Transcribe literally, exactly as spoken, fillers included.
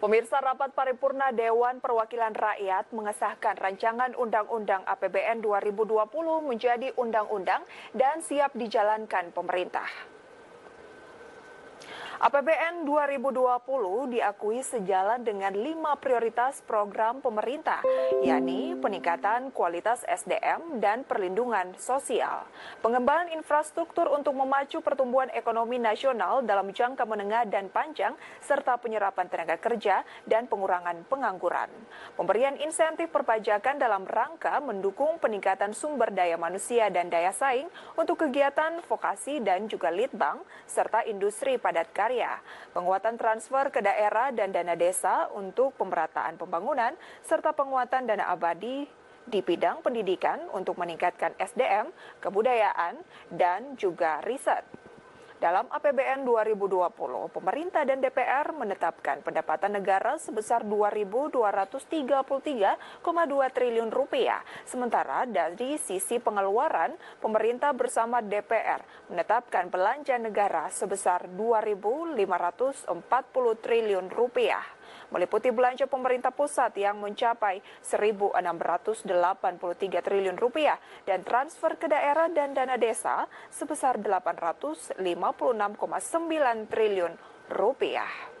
Pemirsa, rapat paripurna Dewan Perwakilan Rakyat mengesahkan rancangan Undang-Undang A P B N dua ribu dua puluh menjadi undang-undang dan siap dijalankan pemerintah. A P B N dua ribu dua puluh diakui sejalan dengan lima prioritas program pemerintah, yakni peningkatan kualitas S D M dan perlindungan sosial, pengembangan infrastruktur untuk memacu pertumbuhan ekonomi nasional dalam jangka menengah dan panjang, serta penyerapan tenaga kerja dan pengurangan pengangguran. Pemberian insentif perpajakan dalam rangka mendukung peningkatan sumber daya manusia dan daya saing untuk kegiatan vokasi dan juga litbang, serta industri padat karya. Penguatan transfer ke daerah dan dana desa untuk pemerataan pembangunan, serta penguatan dana abadi di bidang pendidikan untuk meningkatkan S D M, kebudayaan, dan juga riset. Dalam A P B N dua ribu dua puluh, pemerintah dan D P R menetapkan pendapatan negara sebesar dua ribu dua ratus tiga puluh tiga koma dua triliun rupiah. Sementara dari sisi pengeluaran, pemerintah bersama D P R menetapkan belanja negara sebesar dua ribu lima ratus empat puluh triliun rupiah. Meliputi belanja pemerintah pusat yang mencapai seribu enam ratus delapan puluh tiga triliun rupiah dan transfer ke daerah dan dana desa sebesar delapan ratus lima puluh enam koma sembilan triliun rupiah.